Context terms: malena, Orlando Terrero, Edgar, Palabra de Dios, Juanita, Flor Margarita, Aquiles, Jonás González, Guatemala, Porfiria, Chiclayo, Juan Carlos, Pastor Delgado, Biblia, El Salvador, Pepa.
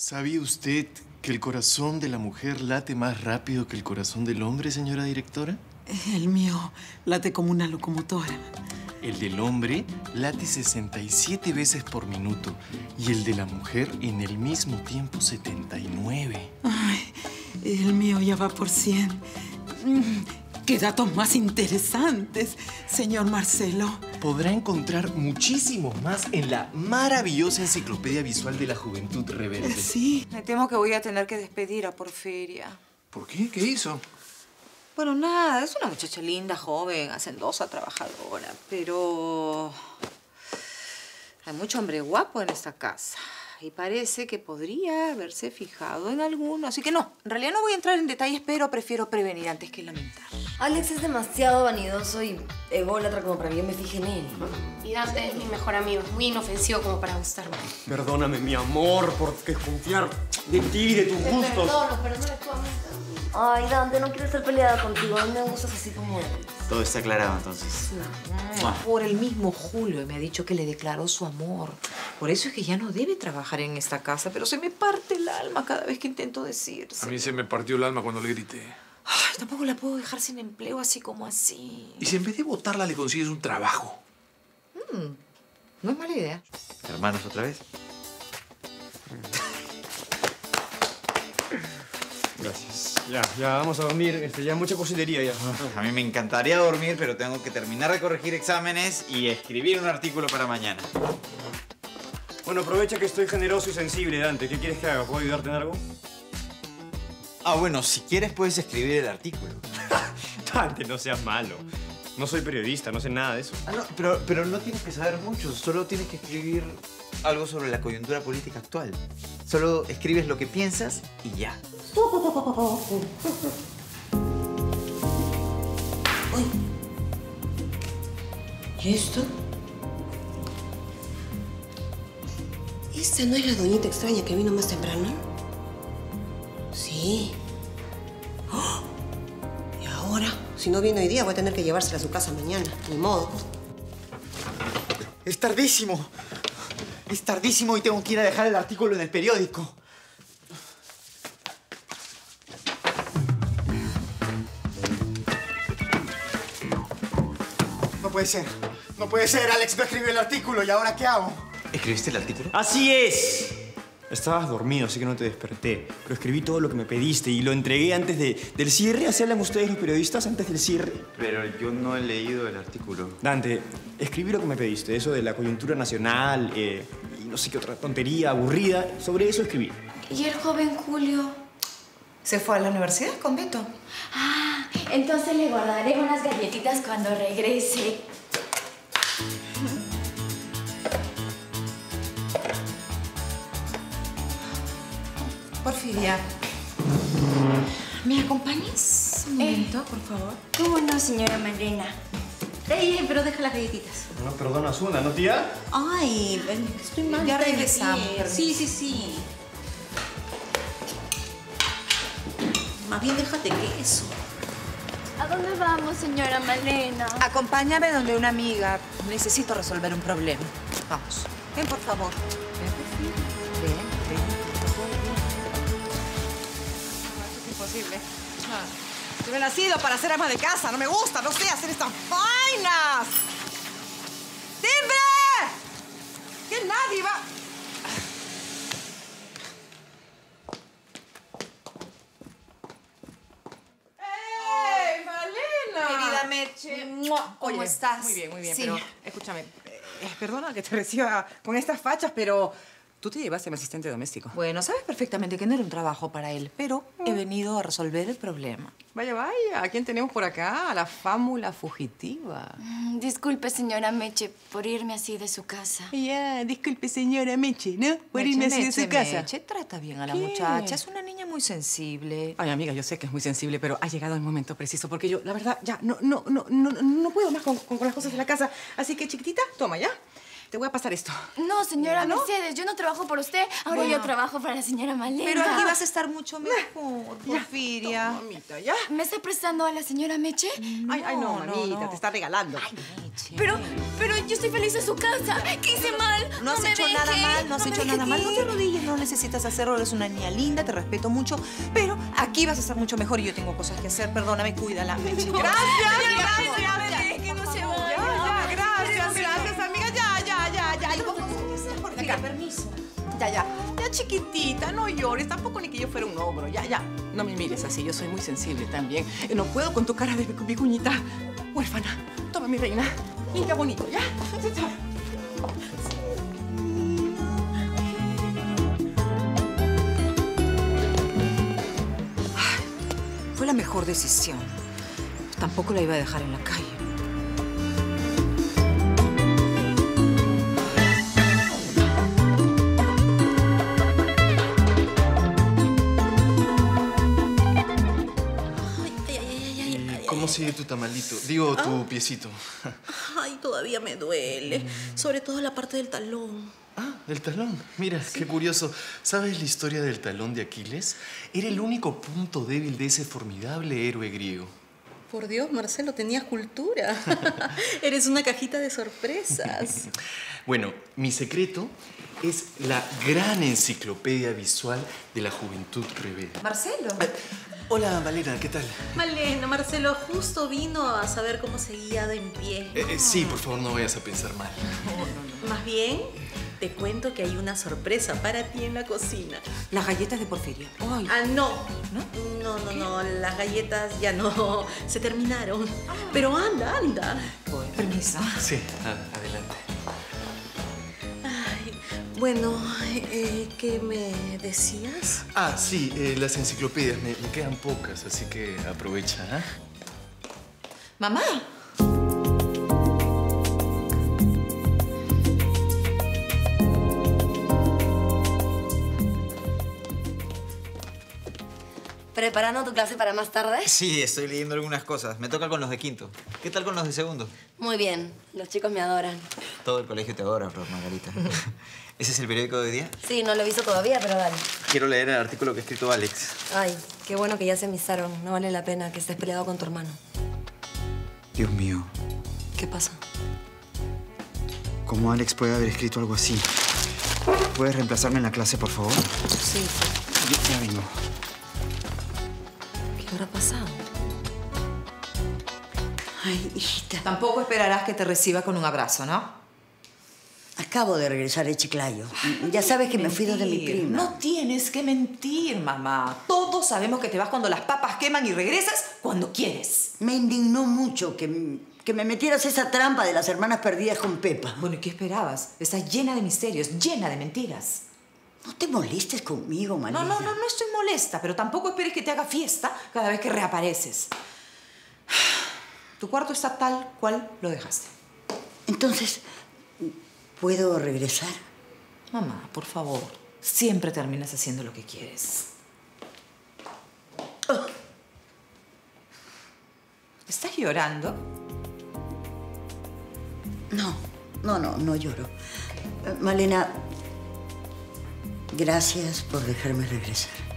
¿Sabía usted que el corazón de la mujer late más rápido que el corazón del hombre, señora directora? El mío late como una locomotora. El del hombre late 67 veces por minuto y el de la mujer en el mismo tiempo 79. Ay, el mío ya va por 100. ¡Qué datos más interesantes, señor Marcelo! Podrá encontrar muchísimos más en la maravillosa enciclopedia visual de la Juventud Rebelde. Sí. Me temo que voy a tener que despedir a Porfiria. ¿Por qué? ¿Qué hizo? Bueno, nada. Es una muchacha linda, joven, hacendosa, trabajadora. Pero hay mucho hombre guapo en esta casa. Y parece que podría haberse fijado en alguno. Así que no, en realidad no voy a entrar en detalles, pero prefiero prevenir antes que lamentar. Alex es demasiado vanidoso y ególatra como para que yo me fije en él. Y Dante es mi mejor amigo. Es muy inofensivo como para gustarme. Perdóname, mi amor, por desconfiar de ti y de tus gustos. Perdóname tú, amiga. Ay, Dante, no quiero estar peleada contigo. A mí me gustas así como eres. Todo está aclarado, entonces. No. Por el mismo Julio me ha dicho que le declaró su amor. Por eso es que ya no debe trabajar en esta casa. Pero se me parte el alma cada vez que intento decirse. A mí se me partió el alma cuando le grité. Ay, tampoco la puedo dejar sin empleo, así como así. ¿Y si en vez de botarla le consigues un trabajo? No es mala idea. ¿Hermanos otra vez? Gracias. Ya vamos a dormir. Ya mucha cocinería ya. A mí me encantaría dormir, pero tengo que terminar de corregir exámenes y escribir un artículo para mañana. Bueno, aprovecha que estoy generoso y sensible, Dante. ¿Qué quieres que haga? ¿Puedo ayudarte en algo? Ah, bueno, si quieres puedes escribir el artículo. Dante, no seas malo. No soy periodista, no sé nada de eso. Ah, no, pero no tienes que saber mucho. Solo tienes que escribir algo sobre la coyuntura política actual. Solo escribes lo que piensas y ya. ¿Y esto? ¿Esta no es la doñita extraña que vino más temprano? Sí. ¡Oh! ¿Y ahora? Si no viene hoy día, voy a tener que llevársela a su casa mañana. Ni modo. Es tardísimo. Es tardísimo y tengo que ir a dejar el artículo en el periódico. No puede ser. No puede ser. Alex no escribió el artículo. ¿Y ahora qué hago? ¿Escribiste el artículo? ¡Así es! Estabas dormido, así que no te desperté. Pero escribí todo lo que me pediste y lo entregué antes del cierre. ¿Así hablan ustedes los periodistas antes del cierre? Pero yo no he leído el artículo. Dante, escribí lo que me pediste. Eso de la coyuntura nacional y no sé qué otra tontería aburrida. Sobre eso escribí. ¿Y el joven Julio? ¿Se fue a la universidad con Beto? Ah, entonces le guardaré unas galletitas cuando regrese. Porfiria, ¿me acompañas un momento, por favor? ¿Cómo no, señora Malena? Pero deja las galletitas. No, perdona, Zuna, ¿no, tía? Ay, estoy mal. Ya regresamos. Sí. Más bien déjate queso. ¿A dónde vamos, señora Malena? Acompáñame donde una amiga. Necesito resolver un problema. Vamos. Ven, por favor. Yo he nacido para ser ama de casa. No me gusta, no sé hacer estas vainas. ¡Timbre! Que nadie va... ¡Ey, Malena! Querida Meche. ¿Cómo estás? Muy bien, sí. Pero escúchame. Perdona que te reciba con estas fachas, pero... Tú te llevaste a mi asistente doméstico. Bueno, sabes perfectamente que no era un trabajo para él, pero he venido a resolver el problema. Vaya. ¿A quién tenemos por acá? A la fámula fugitiva. Disculpe, señora Meche, por irme así de su casa. Disculpe, señora Meche, ¿no? Por irme así de su casa. Meche, trata bien a la muchacha. Es una niña muy sensible. Ay, amiga, yo sé que es muy sensible, pero ha llegado el momento preciso porque yo, la verdad, ya no puedo más con las cosas de la casa. Así que, chiquitita, toma, ¿ya? Te voy a pasar esto. No, señora Mercedes, yo no trabajo por usted. Ahora yo trabajo para la señora Malena. Pero aquí vas a estar mucho mejor, Porfiria. Toma, mamita, ¿ya? ¿Me está prestando a la señora Meche? No, ay, no, mamita, te está regalando. Ay, Meche. Pero yo estoy feliz en su casa. ¿Qué hice mal? No has hecho nada mal, no has hecho nada mal. No te arrodilles, no necesitas hacerlo. Eres una niña linda, te respeto mucho. Pero aquí vas a estar mucho mejor y yo tengo cosas que hacer. Perdóname, cuídala, Meche. No. Gracias, que no se vaya. Gracias, amiga. Ya. Porfiria, permiso. Ya, chiquitita, no llores. Tampoco ni que yo fuera un ogro. Ya. No me mires así, yo soy muy sensible también. No puedo con tu cara de vicuñita huérfana. Toma, mi reina. Y qué bonito, ¿ya? Ay, fue la mejor decisión. Tampoco la iba a dejar en la calle. Sí, tu tamalito. Digo, tu piecito. Ay, todavía me duele. Sobre todo la parte del talón. Ah, del talón. Mira, sí. Qué curioso. ¿Sabes la historia del talón de Aquiles? Era el único punto débil de ese formidable héroe griego. Por Dios, Marcelo, tenías cultura. Eres una cajita de sorpresas. Bueno, mi secreto es la gran enciclopedia visual de la juventud rebelde. Marcelo. Hola, Malena, ¿qué tal? Malena, Marcelo, justo vino a saber cómo seguía de en pie. Sí, por favor, no vayas a pensar mal. No. Más bien, te cuento que hay una sorpresa para ti en la cocina. Las galletas de Porfiria. Ay. Ah, no. No, las galletas ya no. Se terminaron. Ah. Pero anda. Bueno, permiso. Sí, adelante. Bueno, ¿qué me decías? Ah, sí, las enciclopedias. Me quedan pocas, así que aprovecha, ¿eh? ¡Mamá! ¿Preparando tu clase para más tarde? Sí, estoy leyendo algunas cosas. Me toca con los de quinto. ¿Qué tal con los de segundo? Muy bien. Los chicos me adoran. Todo el colegio te adora, Flor Margarita. ¿Ese es el periódico de hoy día? Sí, no lo he visto todavía, pero dale. Quiero leer el artículo que ha escrito Alex. Ay, qué bueno que ya se amizaron. No vale la pena que estés peleado con tu hermano. Dios mío. ¿Qué pasa? ¿Cómo Alex puede haber escrito algo así? ¿Puedes reemplazarme en la clase, por favor? Sí. Ya vengo. ¿Qué habrá pasado? Ay, hijita. Tampoco esperarás que te reciba con un abrazo, ¿no? Acabo de regresar de Chiclayo. Ay, ya sabes que me fui donde mi prima. No tienes que mentir, mamá. Todos sabemos que te vas cuando las papas queman y regresas cuando quieres. Me indignó mucho que me metieras esa trampa de las hermanas perdidas con Pepa. Bueno, ¿y qué esperabas? Estás llena de misterios, llena de mentiras. No te molestes conmigo, Malena. No estoy molesta, pero tampoco esperes que te haga fiesta cada vez que reapareces. Tu cuarto está tal cual lo dejaste. Entonces, ¿puedo regresar? Mamá, por favor, siempre terminas haciendo lo que quieres. Oh. ¿Estás llorando? No lloro. Malena... Gracias por dejarme regresar.